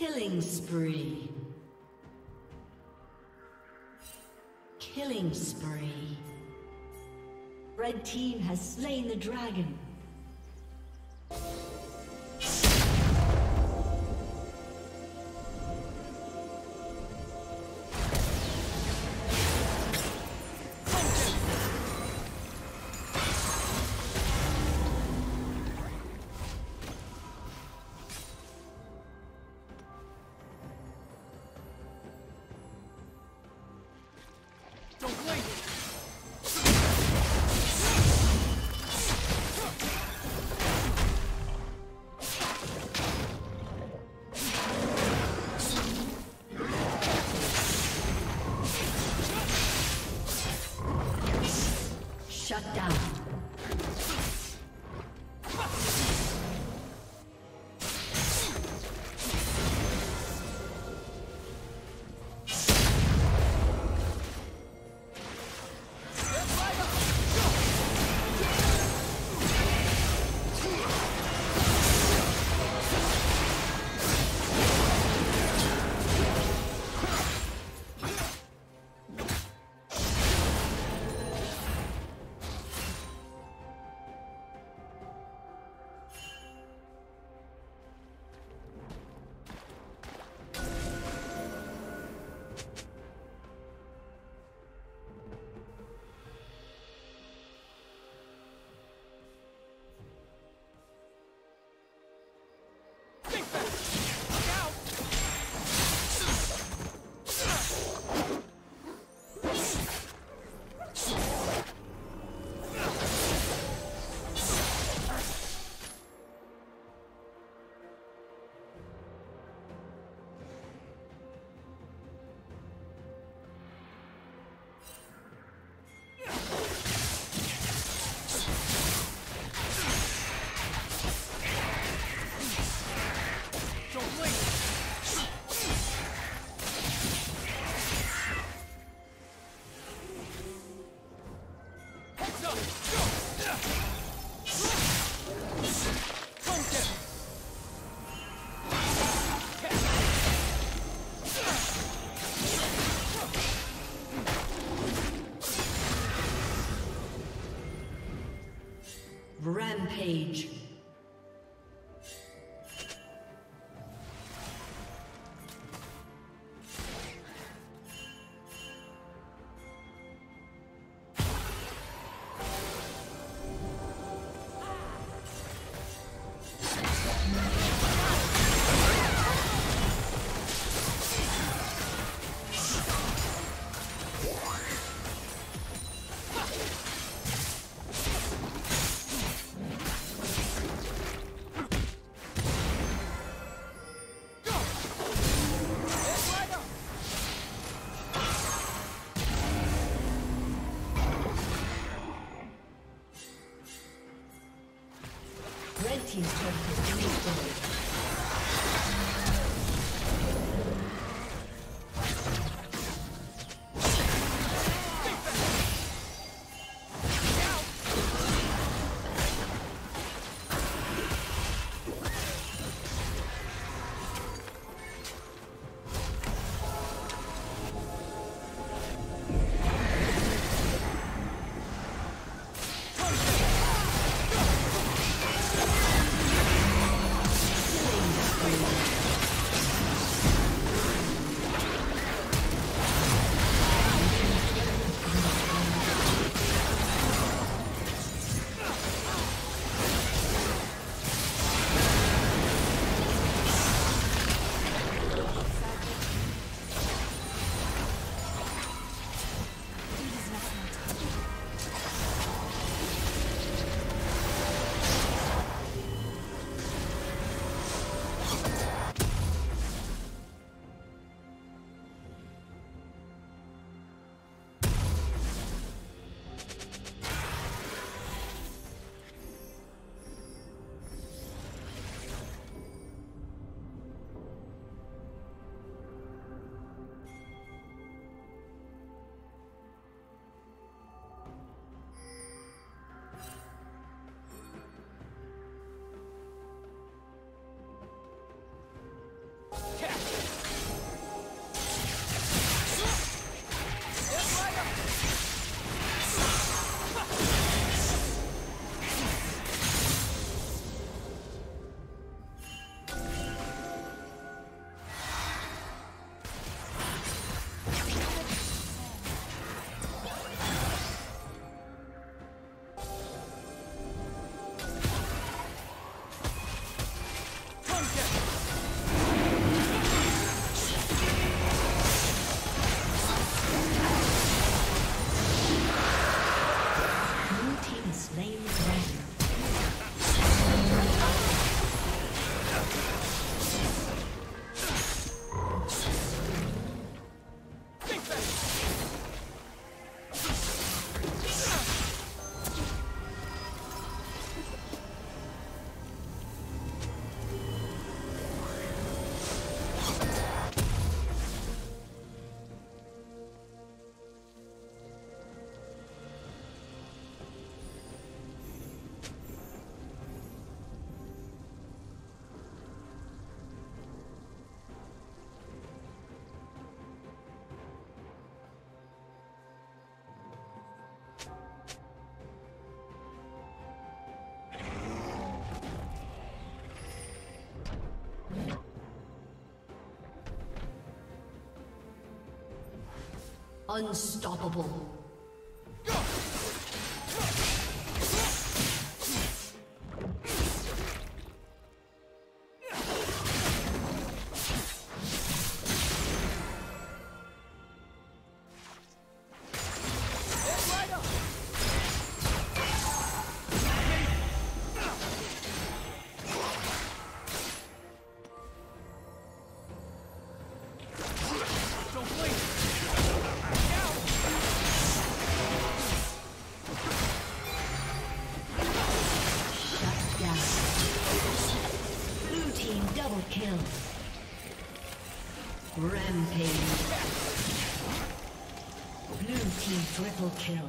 Killing spree. Killing spree. Red team has slain the dragon. Shut down. Rampage. He's just a dream. Unstoppable. Kill. Rampage. Blue team triple kill.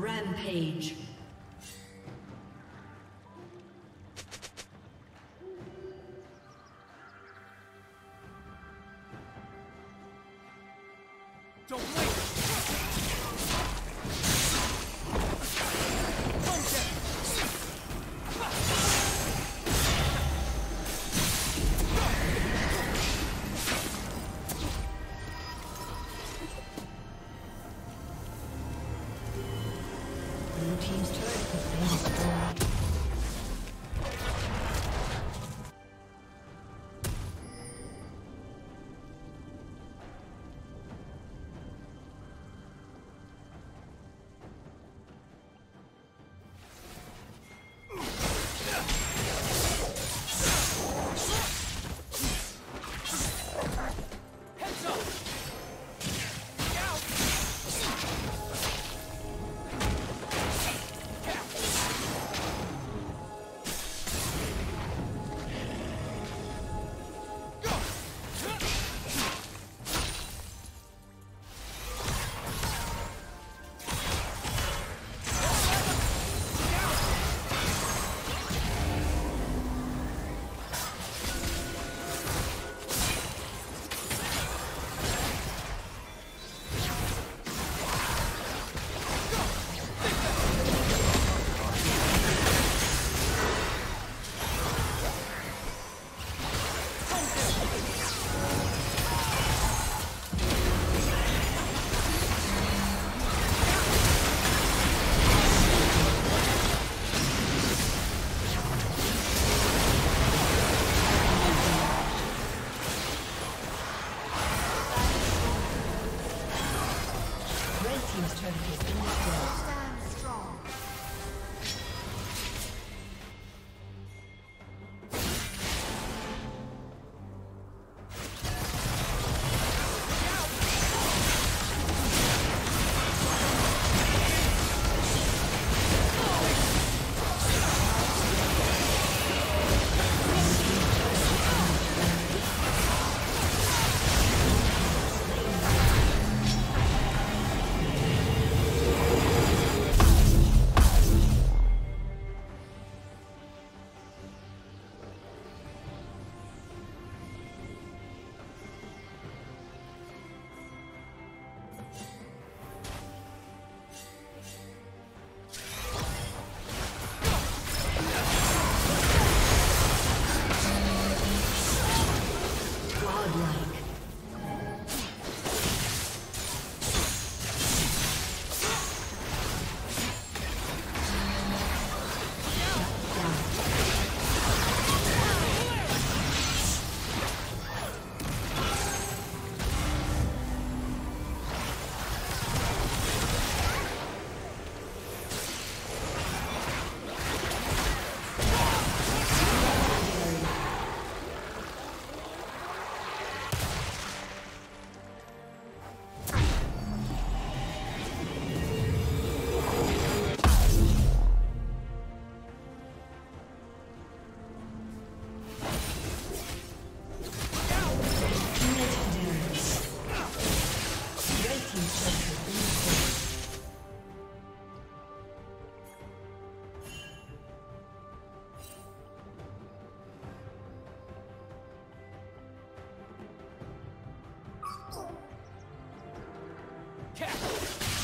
Rampage. Don't wait.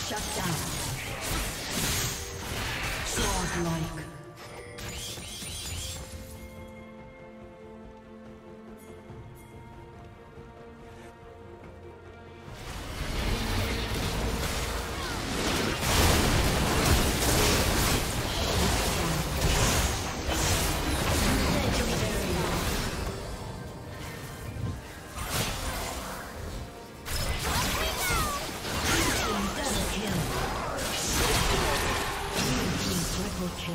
Shut down. Sword-like. Kill.